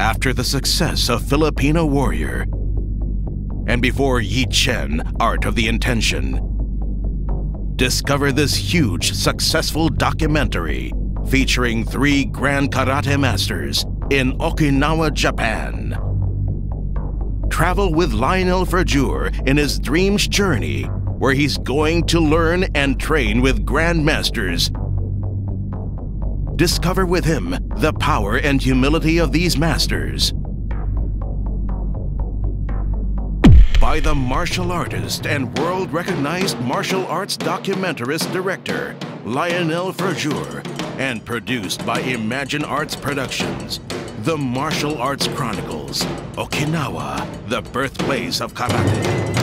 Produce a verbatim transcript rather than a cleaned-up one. after the success of Filipino Warrior and before Yi Chen, Art of the Intention. Discover this huge, successful documentary featuring three grand karate masters in Okinawa, Japan. Travel with Lionel Froidure in his dreams journey, where he's going to learn and train with grandmasters. Discover with him the power and humility of these masters. By the martial artist and world-recognized martial arts documentarist director, Lionel Froidure, and produced by Imagine Arts Productions, The Martial Arts Chronicles, Okinawa, the birthplace of karate.